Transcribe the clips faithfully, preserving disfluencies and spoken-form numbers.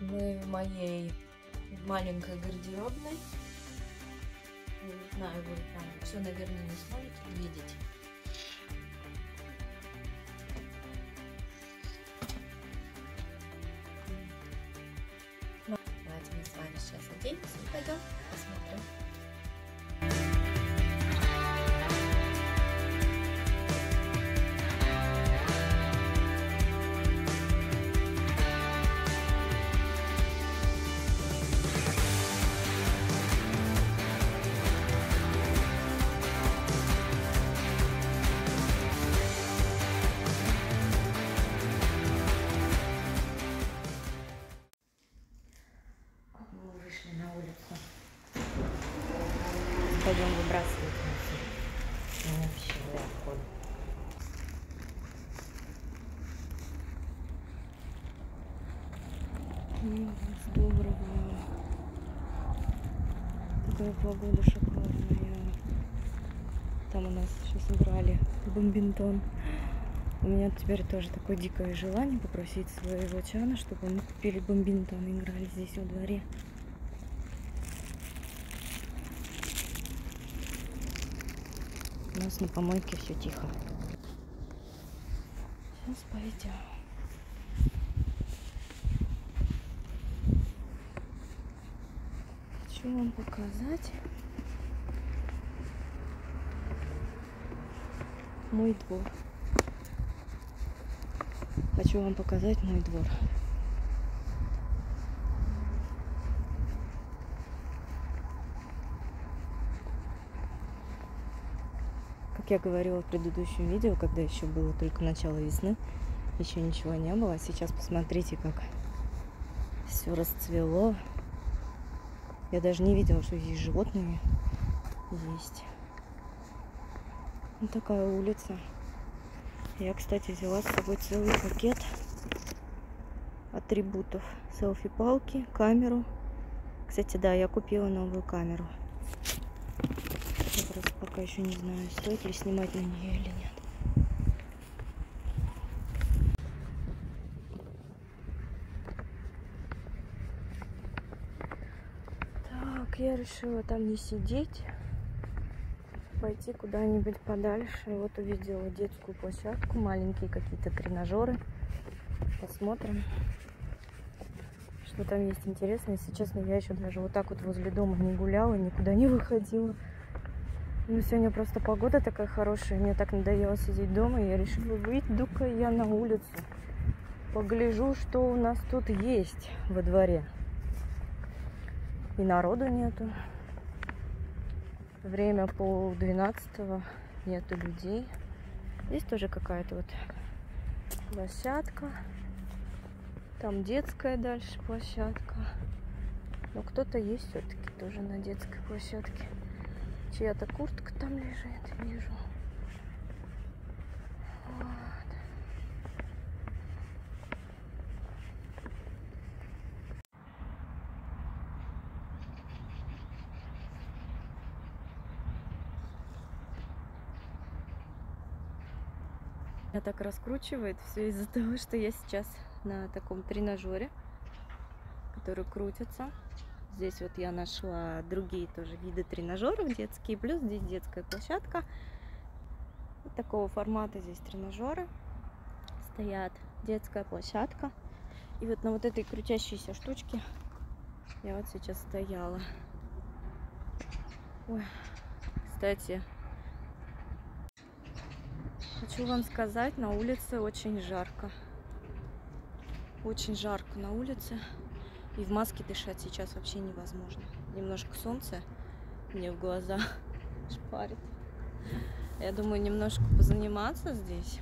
мы в моей маленькой гардеробной. Не знаю, вы там все, наверное, не сможете видеть. Давайте мы с вами сейчас оденемся и пойдем посмотрим. Пойдем выбрасывать на общий балкон. Ну, доброго. Такая погода шикарная. Там у нас сейчас убрали бомбинтон. У меня теперь тоже такое дикое желание попросить своего чана, чтобы мы купили бомбинтон и играли здесь во дворе. У нас на помойке все тихо. Сейчас пойдем. Хочу вам показать мой двор. Хочу вам показать мой двор. Я говорила в предыдущем видео, когда еще было только начало весны, еще ничего не было. Сейчас посмотрите, как все расцвело. Я даже не видела, что здесь животные есть. Вот такая улица. Я, кстати, взяла с собой целый пакет атрибутов. Селфи-палки, камеру. Кстати, да, я купила новую камеру. Просто пока еще не знаю, стоит ли снимать на нее или нет. Так, я решила там не сидеть, пойти куда-нибудь подальше. Вот увидела детскую площадку, маленькие какие-то тренажеры. Посмотрим, что там есть интересное. Если честно, я еще даже вот так вот возле дома не гуляла, никуда не выходила. Ну, сегодня просто погода такая хорошая, мне так надоело сидеть дома, и я решила, выйду-ка я на улицу, погляжу, что у нас тут есть во дворе. И народу нету. Время полдвенадцатого, нету людей. Здесь тоже какая-то вот площадка, там детская дальше площадка. Но кто-то есть все-таки тоже на детской площадке. Чья-то куртка там лежит, вижу. Вот. Меня так раскручивает все из-за того, что я сейчас на таком тренажере, который крутится. Здесь вот я нашла другие тоже виды тренажеров детские, плюс здесь детская площадка. Вот такого формата здесь тренажеры стоят, детская площадка. И вот на вот этой крутящейся штучке я вот сейчас стояла. Ой, кстати, хочу вам сказать, на улице очень жарко. Очень жарко на улице. И в маске дышать сейчас вообще невозможно. Немножко солнца мне в глаза шпарит. Я думаю, немножко позаниматься здесь,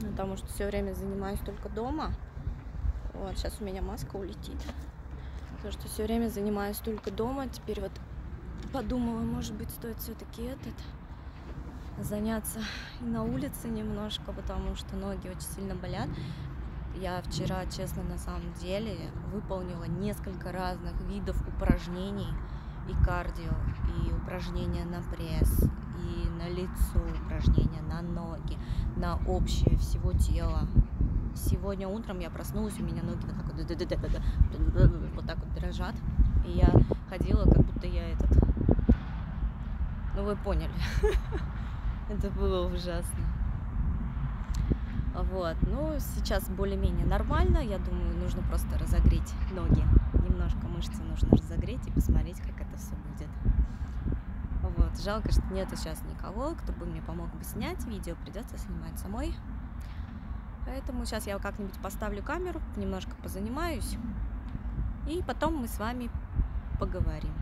потому что все время занимаюсь только дома. Вот, сейчас у меня маска улетит. Потому что все время занимаюсь только дома. Теперь вот подумала, может быть, стоит все-таки этот заняться и на улице немножко, потому что ноги очень сильно болят. Я вчера, честно, на самом деле выполнила несколько разных видов упражнений, и кардио, и упражнения на пресс, и на лицо, упражнения на ноги, на общее всего тела. сегодня утром я проснулась, у меня ноги вот так вот, вот так вот дрожат, и я ходила, как будто я этот, ну вы поняли, это было ужасно. Вот, ну сейчас более-менее нормально, я думаю, нужно просто разогреть ноги, немножко мышцы нужно разогреть и посмотреть, как это все будет. Вот, жалко, что нету сейчас никого, кто бы мне помог бы снять видео, придется снимать самой. Поэтому сейчас я как-нибудь поставлю камеру, немножко позанимаюсь, и потом мы с вами поговорим.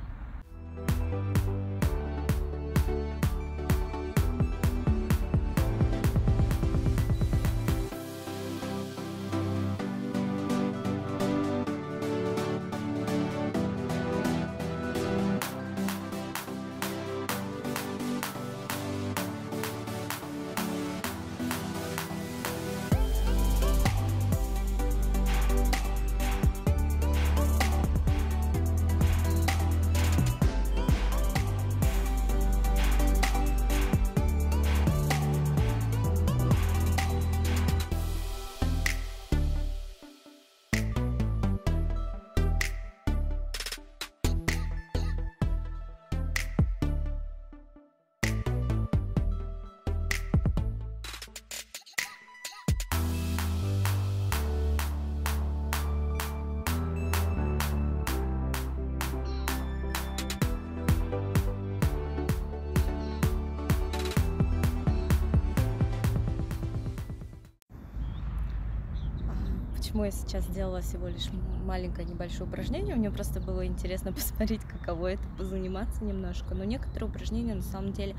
Я сейчас сделала всего лишь маленькое небольшое упражнение, мне просто было интересно посмотреть, каково это, позаниматься немножко, но некоторые упражнения на самом деле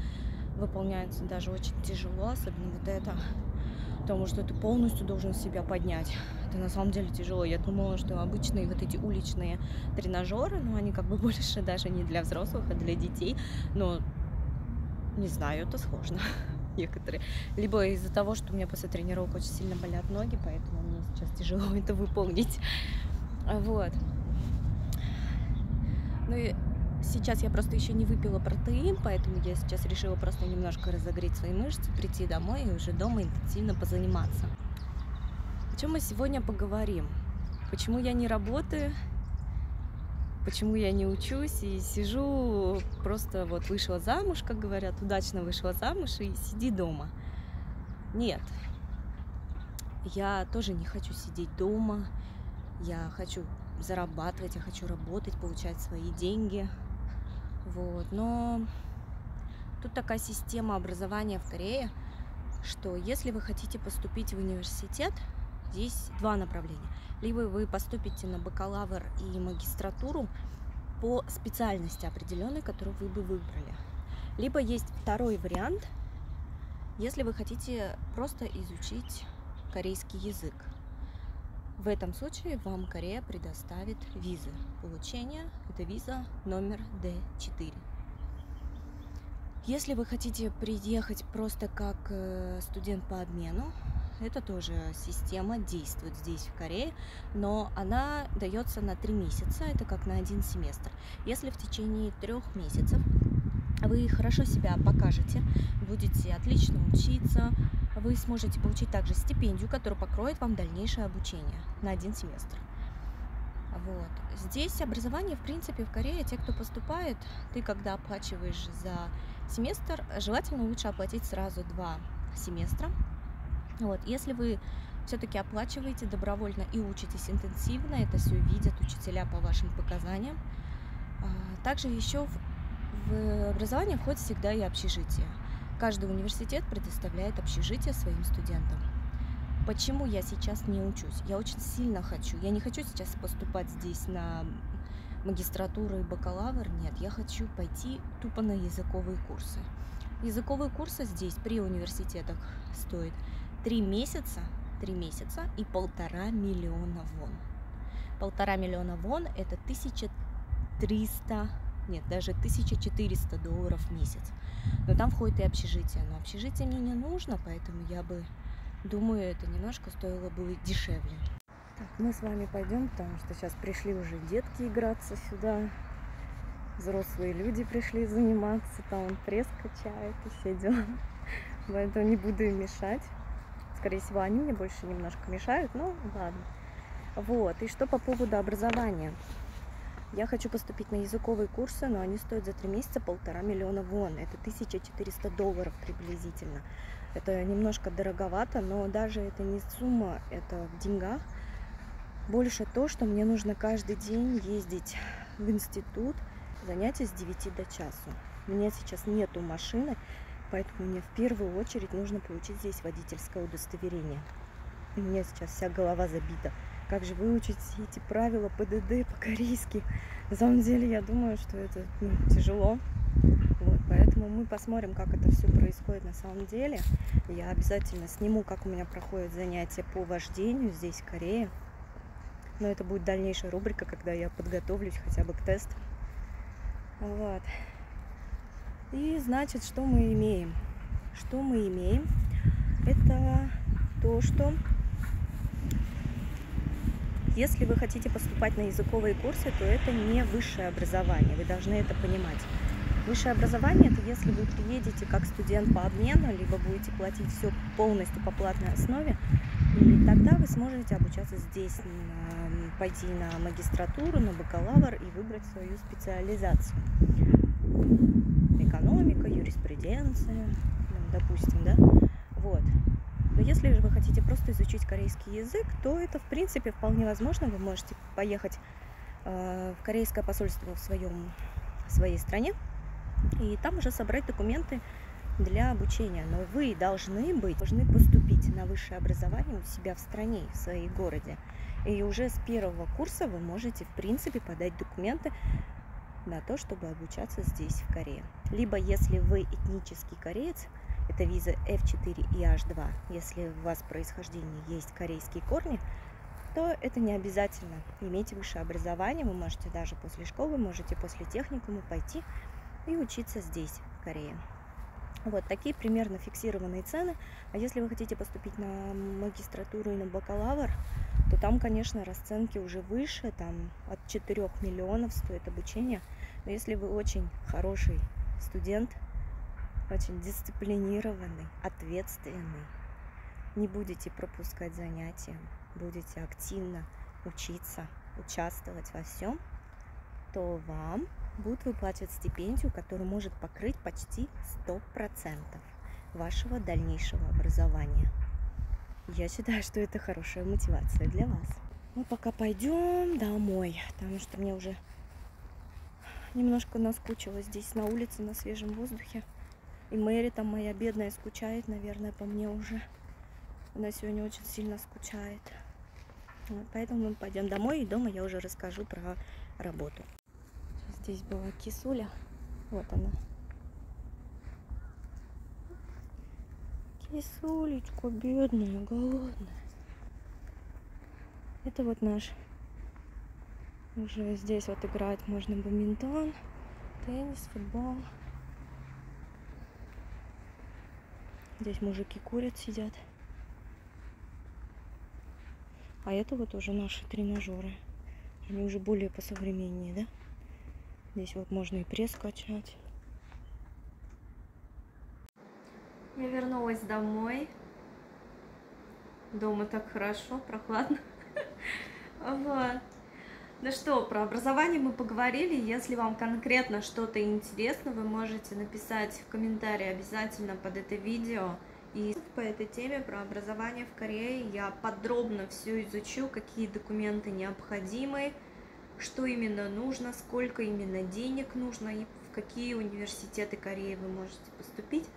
выполняются даже очень тяжело, особенно вот это, потому что ты полностью должен себя поднять, это на самом деле тяжело. Я думала, что обычные вот эти уличные тренажеры, ну они как бы больше даже не для взрослых, а для детей, но не знаю, это сложно. Некоторые. Либо из-за того, что у меня после тренировок очень сильно болят ноги, поэтому мне сейчас тяжело это выполнить. Вот. Ну и сейчас я просто еще не выпила протеин, поэтому я сейчас решила просто немножко разогреть свои мышцы, прийти домой и уже дома интенсивно позаниматься. О чем мы сегодня поговорим? Почему я не работаю? Почему я не учусь и сижу, просто вот вышла замуж, как говорят, удачно вышла замуж и сиди дома. Нет, я тоже не хочу сидеть дома, я хочу зарабатывать, я хочу работать, получать свои деньги. Вот. Но тут такая система образования в Корее, что если вы хотите поступить в университет, здесь два направления. Либо вы поступите на бакалавр и магистратуру по специальности определенной, которую вы бы выбрали. Либо есть второй вариант, если вы хотите просто изучить корейский язык. В этом случае вам Корея предоставит визы получения. Это виза номер Д четыре. Если вы хотите приехать просто как студент по обмену, это тоже система, действует здесь, в Корее, но она дается на три месяца, это как на один семестр. Если в течение трех месяцев вы хорошо себя покажете, будете отлично учиться, вы сможете получить также стипендию, которая покроет вам дальнейшее обучение на один семестр. Вот. Здесь образование, в принципе, в Корее, те, кто поступает, ты когда оплачиваешь за семестр, желательно лучше оплатить сразу два семестра. Вот, если вы все-таки оплачиваете добровольно и учитесь интенсивно, это все видят учителя по вашим показаниям. Также еще в образование входит всегда и общежитие. Каждый университет предоставляет общежитие своим студентам. Почему я сейчас не учусь? Я очень сильно хочу. Я не хочу сейчас поступать здесь на магистратуру и бакалавр. Нет, я хочу пойти тупо на языковые курсы. Языковые курсы здесь при университетах стоят Три месяца, три месяца и полтора миллиона вон. Полтора миллиона вон это тысяча триста, нет, даже тысяча четыреста долларов в месяц. Но там входит и общежитие. Но общежитие мне не нужно, поэтому я бы, думаю, это немножко стоило бы дешевле. Так, мы с вами пойдем, потому что сейчас пришли уже детки играться сюда. Взрослые люди пришли заниматься, там он пресс качает и все дела. Поэтому не буду им мешать. скорее всего, они мне больше немножко мешают, но ладно. Вот, и что по поводу образования. Я хочу поступить на языковые курсы, но они стоят за три месяца полтора миллиона вон. Это тысяча четыреста долларов приблизительно. Это немножко дороговато, но даже это не сумма, это в деньгах. Больше то, что мне нужно каждый день ездить в институт, занятия с девяти до часу. У меня сейчас нету машины, поэтому мне в первую очередь нужно получить здесь водительское удостоверение. У меня сейчас вся голова забита. Как же выучить все эти правила ПДД по-корейски? На самом деле, я думаю, что это ну, тяжело. Вот, поэтому мы посмотрим, как это все происходит на самом деле. Я обязательно сниму, как у меня проходят занятия по вождению здесь, в Корее. Но это будет дальнейшая рубрика, когда я подготовлюсь хотя бы к тесту. Вот. И, значит, что мы имеем? Что мы имеем? Это то, что... Если вы хотите поступать на языковые курсы, то это не высшее образование, вы должны это понимать. Высшее образование – это если вы приедете как студент по обмену, либо будете платить все полностью по платной основе, и тогда вы сможете обучаться здесь, пойти на магистратуру, на бакалавр и выбрать свою специализацию. Экономика, юриспруденция, допустим, да? Вот. Но если же вы хотите просто изучить корейский язык, то это, в принципе, вполне возможно. Вы можете поехать э, в корейское посольство в, своем, в своей стране и там уже собрать документы для обучения. Но вы должны быть, должны поступить на высшее образование у себя в стране, в своей городе. И уже с первого курса вы можете, в принципе, подать документы на то, чтобы обучаться здесь, в Корее. Либо, если вы этнический кореец, это виза эф четыре и эйч два. Если у вас в происхождении есть корейские корни, то это не обязательно иметь высшее образование. Вы можете даже после школы, можете после техникума пойти и учиться здесь, в Корее. Вот такие примерно фиксированные цены. А если вы хотите поступить на магистратуру и на бакалавр, то там, конечно, расценки уже выше. Там от четырёх миллионов стоит обучение. Но если вы очень хороший студент, очень дисциплинированный, ответственный, не будете пропускать занятия, будете активно учиться, участвовать во всем, то вам будут выплачивать стипендию, которая может покрыть почти сто процентов вашего дальнейшего образования. Я считаю, что это хорошая мотивация для вас. Мы пока пойдем домой, потому что мне уже немножко наскучило здесь на улице, на свежем воздухе. И Мэри там, моя бедная, скучает, наверное, по мне уже. Она сегодня очень сильно скучает. Вот, поэтому мы пойдем домой, и дома я уже расскажу про работу. Здесь была кисуля. Вот она. Кисулечка бедная, голодная. Это вот наш. Уже здесь вот играть можно бадминтон, теннис, футбол. Здесь мужики курят, сидят. А это вот уже наши тренажеры. Они уже более посовременнее, да? Здесь вот можно и пресс качать. Я вернулась домой. Дома так хорошо, прохладно. Ну что, про образование мы поговорили. Если вам конкретно что-то интересно, вы можете написать в комментарии обязательно под это видео. И по этой теме про образование в Корее я подробно все изучу, какие документы необходимы, что именно нужно, сколько именно денег нужно и в какие университеты Кореи вы можете поступить.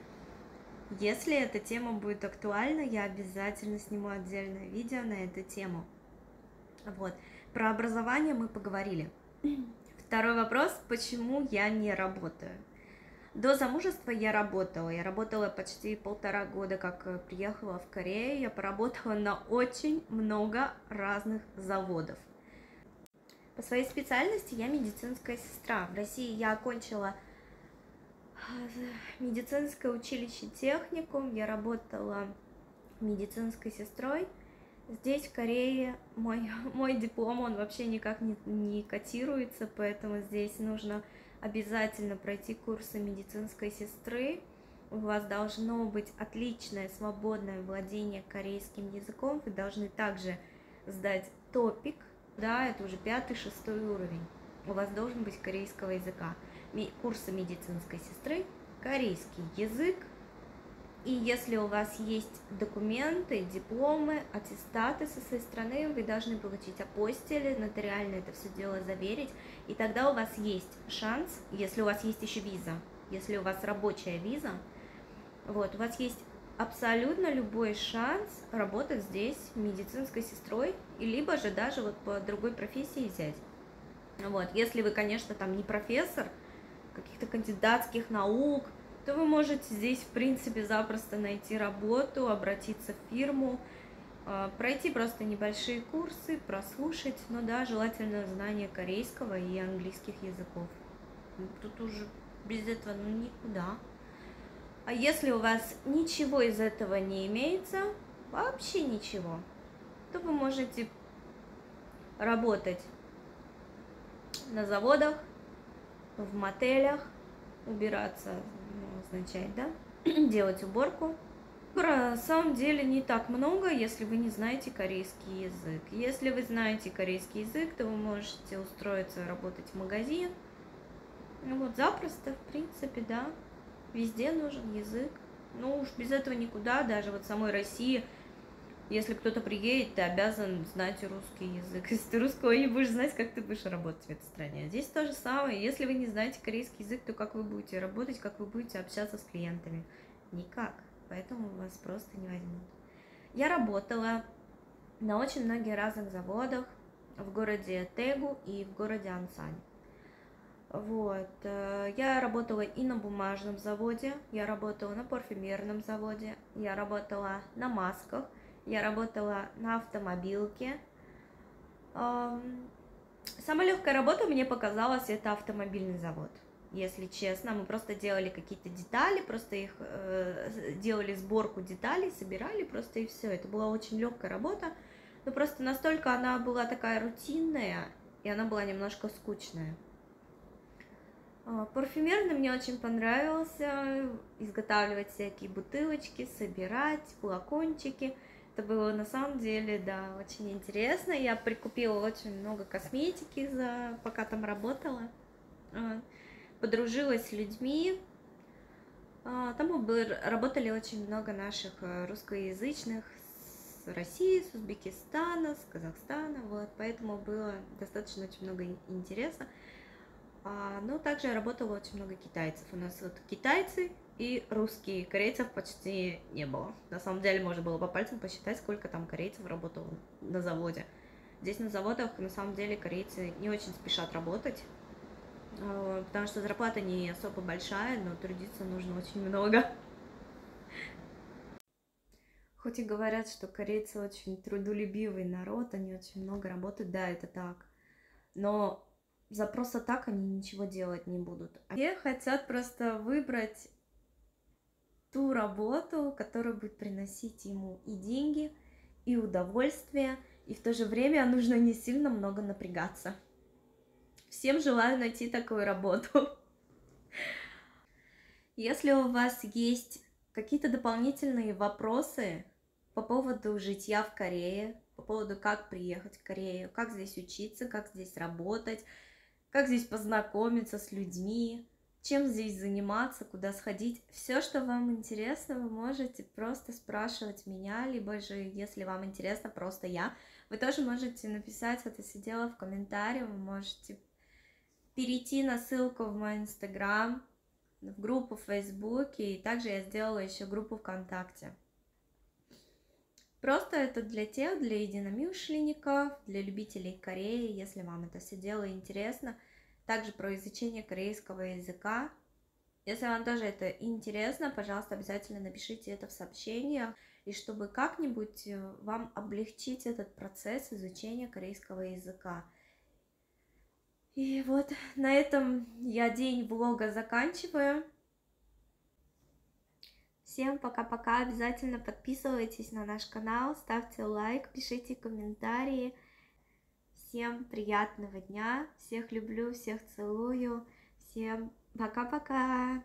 Если эта тема будет актуальна, я обязательно сниму отдельное видео на эту тему. Вот. Про образование мы поговорили. Второй вопрос, почему я не работаю? До замужества я работала. Я работала почти полтора года, как приехала в Корею. Я поработала на очень много разных заводов. По своей специальности я медицинская сестра. В России я окончила медицинское училище техникум. Я работала медицинской сестрой. Здесь, в Корее, мой, мой диплом, он вообще никак не, не котируется, поэтому здесь нужно обязательно пройти курсы медицинской сестры. у вас должно быть отличное свободное владение корейским языком. Вы должны также сдать топик, да, это уже пятый, шестой уровень. У вас должен быть корейского языка. Курсы медицинской сестры, корейский язык. И если у вас есть документы, дипломы, аттестаты со своей страны, вы должны получить апостили, нотариально это все дело заверить. И тогда у вас есть шанс, если у вас есть еще виза, если у вас рабочая виза, вот, у вас есть абсолютно любой шанс работать здесь медицинской сестрой, либо же даже вот по другой профессии взять. Вот, если вы, конечно, там не профессор каких-то кандидатских наук, то вы можете здесь, в принципе, запросто найти работу, обратиться в фирму, пройти просто небольшие курсы, прослушать, но да, желательно знание корейского и английских языков. Тут уже без этого ну никуда. А если у вас ничего из этого не имеется, вообще ничего, то вы можете работать на заводах, в мотелях, убираться, означает, да, делать уборку. На самом деле не так много, если вы не знаете корейский язык. Если вы знаете корейский язык, то вы можете устроиться, работать в магазин. Ну вот, запросто, в принципе, да, везде нужен язык. Ну уж без этого никуда, даже вот в самой России, если кто-то приедет, ты обязан знать русский язык. Если ты русского не будешь знать, как ты будешь работать в этой стране? Здесь то же самое. Если вы не знаете корейский язык, то как вы будете работать, как вы будете общаться с клиентами? Никак. Поэтому вас просто не возьмут. Я работала на очень многих разных заводах в городе Тегу и в городе Ансань. Вот. Я работала и на бумажном заводе, я работала на парфюмерном заводе, я работала на масках, я работала на автомобилке. Самая легкая работа мне показалась это автомобильный завод, если честно. Мы просто делали какие-то детали, просто их э, делали сборку деталей, собирали просто и все. Это была очень легкая работа, но просто настолько она была такая рутинная, и она была немножко скучная. Парфюмерный мне очень понравился, изготавливать всякие бутылочки, собирать флакончики. Это было на самом деле, да, очень интересно. Я прикупила очень много косметики, за, пока там работала. Подружилась с людьми. Там мы работали очень много наших русскоязычных с России, с Узбекистана, с Казахстана. Вот, поэтому было достаточно очень много интересно. Но также работало очень много китайцев. У нас вот китайцы и русские, корейцев почти не было. На самом деле можно было по пальцам посчитать, сколько там корейцев работало на заводе. Здесь на заводах на самом деле корейцы не очень спешат работать, потому что зарплата не особо большая, но трудиться нужно очень много. Хоть и говорят, что корейцы очень трудолюбивый народ, они очень много работают, да, это так, но за просто так они ничего делать не будут. Они хотят просто выбрать ту работу, которая будет приносить ему и деньги, и удовольствие, и в то же время нужно не сильно много напрягаться. Всем желаю найти такую работу. Если у вас есть какие-то дополнительные вопросы по поводу житья в Корее, по поводу как приехать в Корею, как здесь учиться, как здесь работать, как здесь познакомиться с людьми, чем здесь заниматься, куда сходить. Все, что вам интересно, вы можете просто спрашивать меня, либо же, если вам интересно, просто я. Вы тоже можете написать это все дело в комментарии, вы можете перейти на ссылку в мой Инстаграм, в группу в Фейсбуке, и также я сделала еще группу ВКонтакте. Просто это для тех, для единомышленников, для любителей Кореи, если вам это все дело интересно. Также про изучение корейского языка. Если вам тоже это интересно, пожалуйста, обязательно напишите это в сообщениях, и чтобы как-нибудь вам облегчить этот процесс изучения корейского языка. И вот на этом я день влога заканчиваю. Всем пока-пока, обязательно подписывайтесь на наш канал, ставьте лайк, пишите комментарии. Всем приятного дня, всех люблю, всех целую, всем пока-пока!